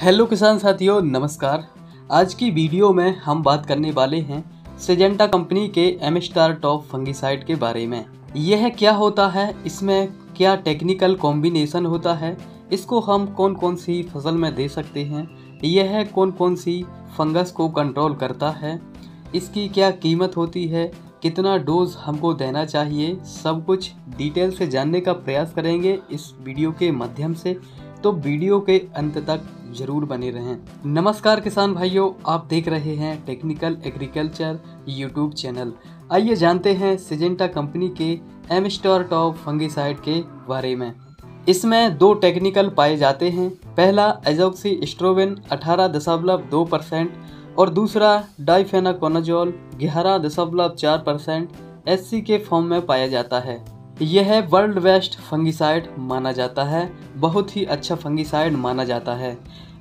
Hello किसान साथियों, नमस्कार। आज की वीडियो में हम बात करने वाले हैं सिंजेंटा कंपनी के एमिस्टार टॉप फंगिसाइड के बारे में। यह क्या होता है, इसमें क्या टेक्निकल कॉम्बिनेशन होता है, इसको हम कौन कौन सी फसल में दे सकते हैं, यह कौन कौन सी फंगस को कंट्रोल करता है, इसकी क्या कीमत होती है, कितना डोज हमको देना चाहिए, सब कुछ डिटेल से जानने का प्रयास करेंगे इस वीडियो के माध्यम से, तो वीडियो के अंत तक जरूर बने रहें। नमस्कार किसान भाइयों, आप देख रहे हैं टेक्निकल एग्रीकल्चर यूट्यूब चैनल। आइए जानते हैं सिंजेंटा कंपनी के एमिस्टार टॉप फंगिसाइड के बारे में। इसमें दो टेक्निकल पाए जाते हैं, पहला एजोक्सीस्ट्रोबिन 18.2% और दूसरा डाइफेनाकोनाजोल 11.4% एससी के फॉर्म में पाया जाता है। यह वर्ल्ड बेस्ट फंगिसाइड माना जाता है, बहुत ही अच्छा फंगिसाइड माना जाता है।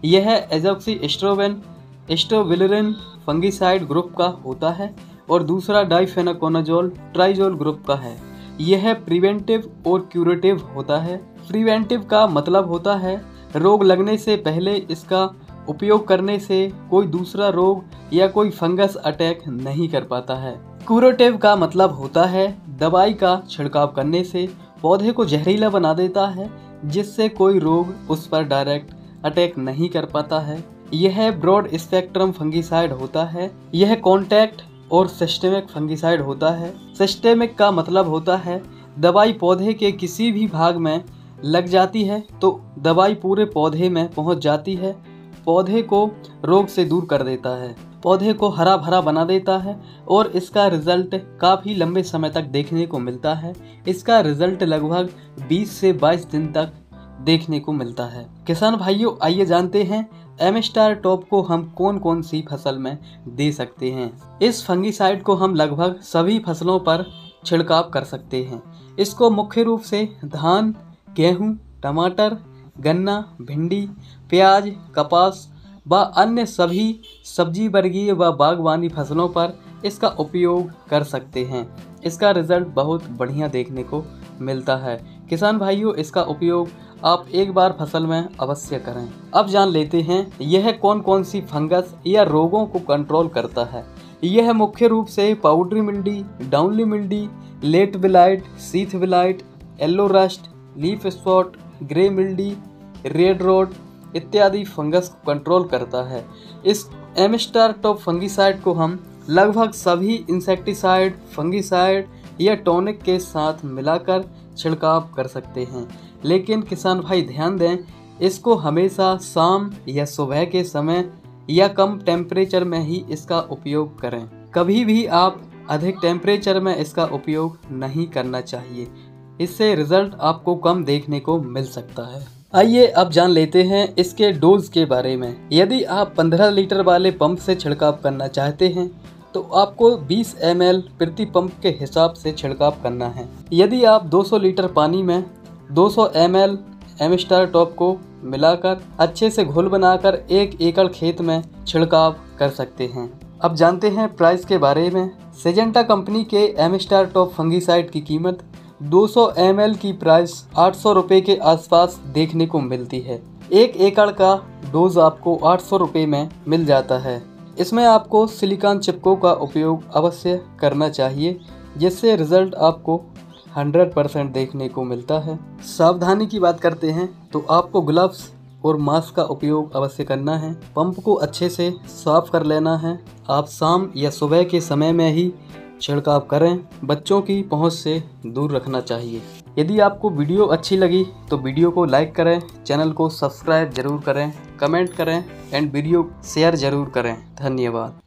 यह एजोक्सीस्ट्रोबिन स्ट्रोबिलुरिन फंगिसाइड ग्रुप का होता है और दूसरा डाइफेनाकोनाजोल ट्राइजोल ग्रुप का है। यह प्रिवेंटिव और क्यूरेटिव होता है। प्रिवेंटिव का मतलब होता है रोग लगने से पहले इसका उपयोग करने से कोई दूसरा रोग या कोई फंगस अटैक नहीं कर पाता है। क्यूरेटिव का मतलब होता है दवाई का छिड़काव करने से पौधे को जहरीला बना देता है, जिससे कोई रोग उस पर डायरेक्ट अटैक नहीं कर पाता है। यह ब्रॉड स्पेक्ट्रम फंगिसाइड होता है। यह कॉन्टैक्ट और सिस्टेमिक फंगिसाइड होता है। सिस्टेमिक का मतलब होता है दवाई पौधे के किसी भी भाग में लग जाती है तो दवाई पूरे पौधे में पहुंच जाती है, पौधे को रोग से दूर कर देता है, पौधे को हरा भरा बना देता है और इसका रिज़ल्ट काफ़ी लंबे समय तक देखने को मिलता है। इसका रिज़ल्ट लगभग 20 से 22 दिन तक देखने को मिलता है। किसान भाइयों, आइए जानते हैं एमिस्टार टॉप को हम कौन कौन सी फसल में दे सकते हैं। इस फंगिसाइड को हम लगभग सभी फसलों पर छिड़काव कर सकते हैं। इसको मुख्य रूप से धान, गेहूँ, टमाटर, गन्ना, भिंडी, प्याज, कपास व अन्य सभी सब्जी वर्गीय व बागवानी फसलों पर इसका उपयोग कर सकते हैं। इसका रिज़ल्ट बहुत बढ़िया देखने को मिलता है। किसान भाइयों, इसका उपयोग आप एक बार फसल में अवश्य करें। अब जान लेते हैं यह कौन कौन सी फंगस या रोगों को कंट्रोल करता है। यह मुख्य रूप से powdery mildew, downy mildew, late blight, sheath blight, yellow rust, leaf spot, grey mildew, red rot इत्यादि फंगस को कंट्रोल करता है। इस एमिस्टार टॉप फंगिसाइड को हम लगभग सभी इंसेक्टिसाइड, फंगिसाइड या टॉनिक के साथ मिलाकर छिड़काव कर सकते हैं, लेकिन किसान भाई ध्यान दें, इसको हमेशा शाम या सुबह के समय या कम टेम्परेचर में ही इसका उपयोग करें। कभी भी आप अधिक टेम्परेचर में इसका उपयोग नहीं करना चाहिए, इससे रिज़ल्ट आपको कम देखने को मिल सकता है। आइए अब जान लेते हैं इसके डोज के बारे में। यदि आप 15 लीटर वाले पंप से छिड़काव करना चाहते हैं तो आपको 20 ml प्रति पंप के हिसाब से छिड़काव करना है। यदि आप 200 लीटर पानी में 200 ml एमिस्टार टॉप को मिलाकर अच्छे से घोल बनाकर 1 एकड़ खेत में छिड़काव कर सकते हैं। अब जानते हैं प्राइस के बारे में। सिंजेंटा कंपनी के एमिस्टार टॉप फंगिसाइड की कीमत 200 ml की प्राइस 800 रुपये के आसपास देखने को मिलती है। 1 एकड़ का डोज आपको 800 रुपये में मिल जाता है। इसमें आपको सिलिकॉन चिपकों का उपयोग अवश्य करना चाहिए, जिससे रिज़ल्ट आपको 100% देखने को मिलता है। सावधानी की बात करते हैं तो आपको ग्लव्स और मास्क का उपयोग अवश्य करना है। पंप को अच्छे से साफ कर लेना है। आप शाम या सुबह के समय में ही छिड़काव करें। बच्चों की पहुंच से दूर रखना चाहिए। यदि आपको वीडियो अच्छी लगी तो वीडियो को लाइक करें, चैनल को सब्सक्राइब जरूर करें, कमेंट करें एंड वीडियो शेयर जरूर करें। धन्यवाद।